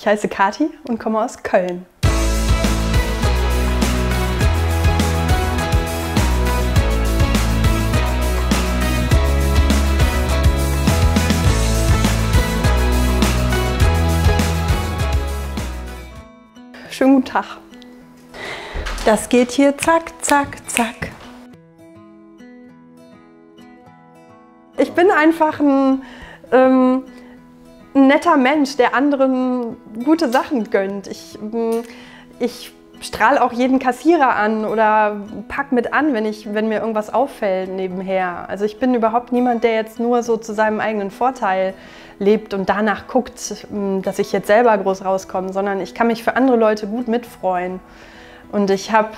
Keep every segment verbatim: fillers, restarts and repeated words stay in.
Ich heiße Kati und komme aus Köln. Schönen guten Tag. Das geht hier zack, zack, zack. Ich bin einfach ein... Ähm, Ein netter Mensch, der anderen gute Sachen gönnt. Ich, ich strahle auch jeden Kassierer an oder pack mit an, wenn, ich, wenn mir irgendwas auffällt nebenher. Also ich bin überhaupt niemand, der jetzt nur so zu seinem eigenen Vorteil lebt und danach guckt, dass ich jetzt selber groß rauskomme, sondern ich kann mich für andere Leute gut mitfreuen. Und ich habe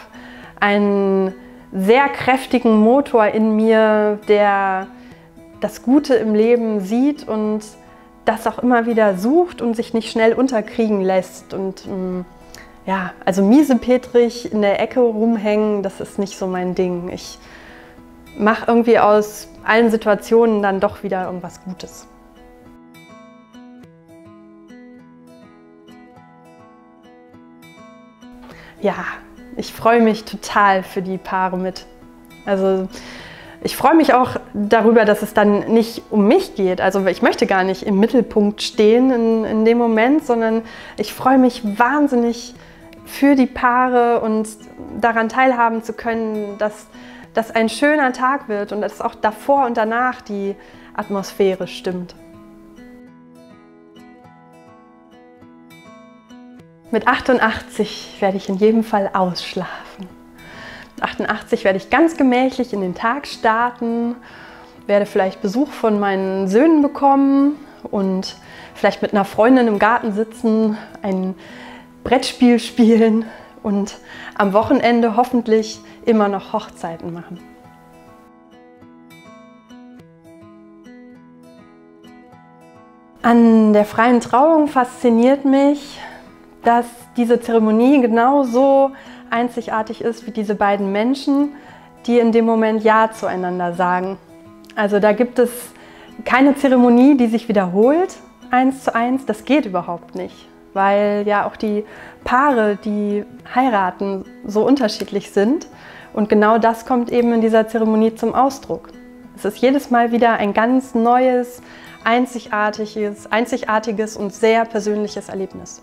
einen sehr kräftigen Motor in mir, der das Gute im Leben sieht und das auch immer wieder sucht und sich nicht schnell unterkriegen lässt. Und ähm, ja, also miesepetrig in der Ecke rumhängen, das ist nicht so mein Ding. Ich mache irgendwie aus allen Situationen dann doch wieder irgendwas Gutes. Ja, ich freue mich total für die Paare mit. Also ich freue mich auch darüber, dass es dann nicht um mich geht. Also ich möchte gar nicht im Mittelpunkt stehen in, in dem Moment, sondern ich freue mich wahnsinnig für die Paare und daran teilhaben zu können, dass das ein schöner Tag wird und dass auch davor und danach die Atmosphäre stimmt. Mit achtundachtzig werde ich in jedem Fall ausschlafen. achtundachtzig werde ich ganz gemächlich in den Tag starten, werde vielleicht Besuch von meinen Söhnen bekommen und vielleicht mit einer Freundin im Garten sitzen, ein Brettspiel spielen und am Wochenende hoffentlich immer noch Hochzeiten machen. An der freien Trauung fasziniert mich, dass diese Zeremonie genauso einzigartig ist wie diese beiden Menschen, die in dem Moment Ja zueinander sagen. Also da gibt es keine Zeremonie, die sich wiederholt, eins zu eins. Das geht überhaupt nicht, weil ja auch die Paare, die heiraten, so unterschiedlich sind. Und genau das kommt eben in dieser Zeremonie zum Ausdruck. Es ist jedes Mal wieder ein ganz neues, einzigartiges, einzigartiges und sehr persönliches Erlebnis.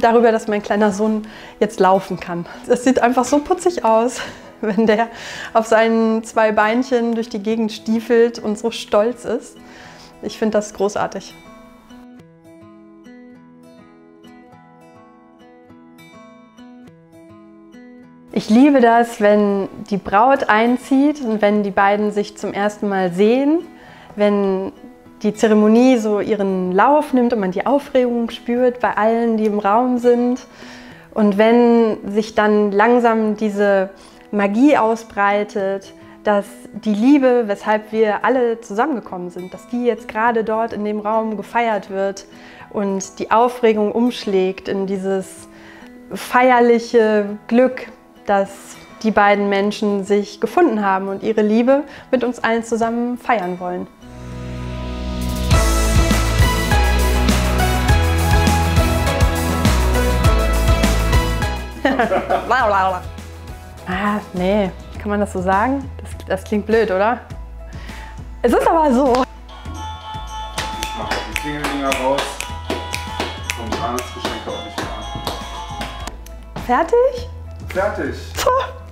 Darüber, dass mein kleiner Sohn jetzt laufen kann. Es sieht einfach so putzig aus, wenn der auf seinen zwei Beinchen durch die Gegend stiefelt und so stolz ist. Ich finde das großartig. Ich liebe das, wenn die Braut einzieht und wenn die beiden sich zum ersten Mal sehen, wenn die Zeremonie so ihren Lauf nimmt und man die Aufregung spürt bei allen, die im Raum sind. Und wenn sich dann langsam diese Magie ausbreitet, dass die Liebe, weshalb wir alle zusammengekommen sind, dass die jetzt gerade dort in dem Raum gefeiert wird und die Aufregung umschlägt in dieses feierliche Glück, dass die beiden Menschen sich gefunden haben und ihre Liebe mit uns allen zusammen feiern wollen. Ah, nee, kann man das so sagen? Das, das klingt blöd, oder? Es ist aber so. Ich mache die Klingeldinger raus und Weihnachtsgeschenke auch nicht mehr an. Fertig? Fertig. So.